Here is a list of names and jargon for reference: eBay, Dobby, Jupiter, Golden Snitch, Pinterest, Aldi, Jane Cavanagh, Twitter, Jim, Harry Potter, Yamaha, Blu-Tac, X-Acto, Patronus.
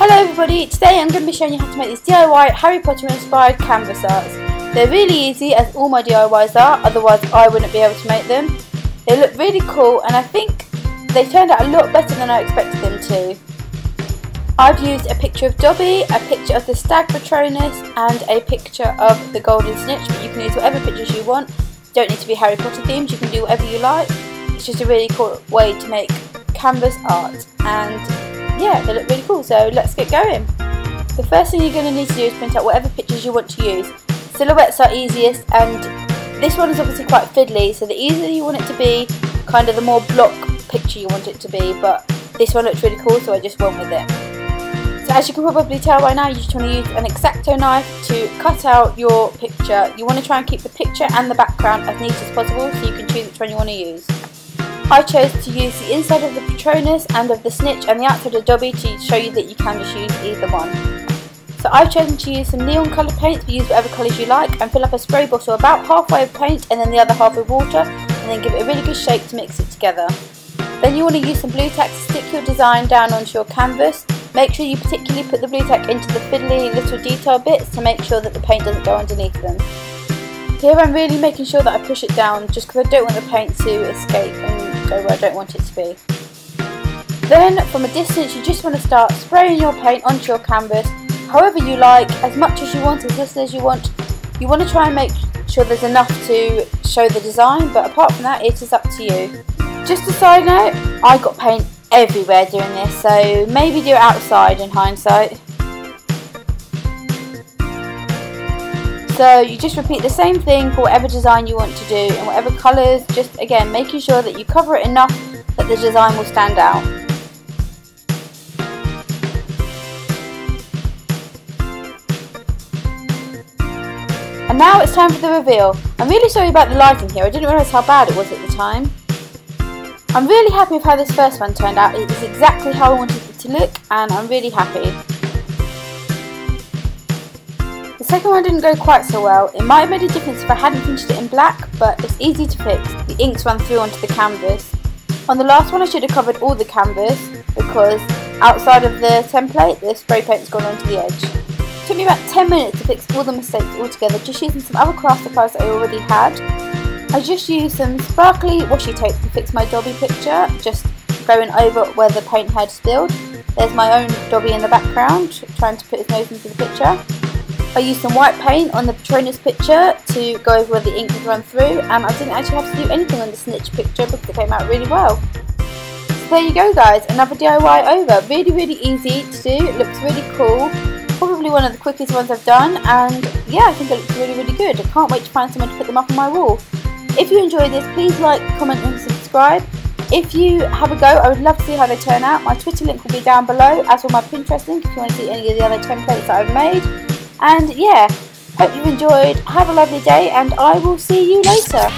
Hello everybody, today I'm going to be showing you how to make these DIY Harry Potter inspired canvas arts. They're really easy, as all my DIYs are, otherwise I wouldn't be able to make them. They look really cool and I think they turned out a lot better than I expected them to. I've used a picture of Dobby, a picture of the stag Patronus and a picture of the Golden Snitch, but you can use whatever pictures you want. Don't need to be Harry Potter themed, you can do whatever you like. It's just a really cool way to make canvas art and yeah, they look really cool, so let's get going. The first thing you're going to need to do is print out whatever pictures you want to use. Silhouettes are easiest and this one is obviously quite fiddly, so the easier you want it to be, kind of the more block picture you want it to be, but this one looks really cool so I just went with it. So as you can probably tell right now, you just want to use an X-Acto knife to cut out your picture. You want to try and keep the picture and the background as neat as possible so you can choose which one you want to use. I chose to use the inside of the Patronus and of the Snitch and the outside of Dobby to show you that you can just use either one. So I've chosen to use some neon colour paints, but use whatever colours you like, and fill up a spray bottle about halfway with paint and then the other half with water, and then give it a really good shake to mix it together. Then you want to use some Blu-Tac to stick your design down onto your canvas. Make sure you particularly put the Blu-Tac into the fiddly little detail bits to make sure that the paint doesn't go underneath them. Here I'm really making sure that I push it down just because I don't want the paint to escape and go where I don't want it to be. Then from a distance you just want to start spraying your paint onto your canvas however you like, as much as you want, as little as you want. You want to try and make sure there's enough to show the design, but apart from that it is up to you. Just a side note, I got paint everywhere doing this, so maybe do it outside in hindsight. So you just repeat the same thing for whatever design you want to do and whatever colours, just again making sure that you cover it enough that the design will stand out. And now it's time for the reveal. I'm really sorry about the lighting here, I didn't realise how bad it was at the time. I'm really happy with how this first one turned out, it is exactly how I wanted it to look and I'm really happy. The second one didn't go quite so well. It might have made a difference if I hadn't finished it in black, but it's easy to fix. The inks run through onto the canvas. On the last one I should have covered all the canvas because outside of the template the spray paint's gone onto the edge. It took me about 10 minutes to fix all the mistakes altogether, just using some other craft supplies that I already had. I just used some sparkly washi tape to fix my Dobby picture, just going over where the paint had spilled. There's my own Dobby in the background, trying to put his nose into the picture. I used some white paint on the Patronus picture to go over where the ink would run through, and I didn't actually have to do anything on the Snitch picture because it came out really well. So there you go guys, another DIY over. Really easy to do, it looks really cool, probably one of the quickest ones I've done, and yeah, I think it looks really good. I can't wait to find someone to put them up on my wall. If you enjoyed this, please like, comment and subscribe. If you have a go, I would love to see how they turn out. My Twitter link will be down below, as will my Pinterest link if you want to see any of the other templates that I've made. And yeah, hope you've enjoyed, have a lovely day and I will see you later.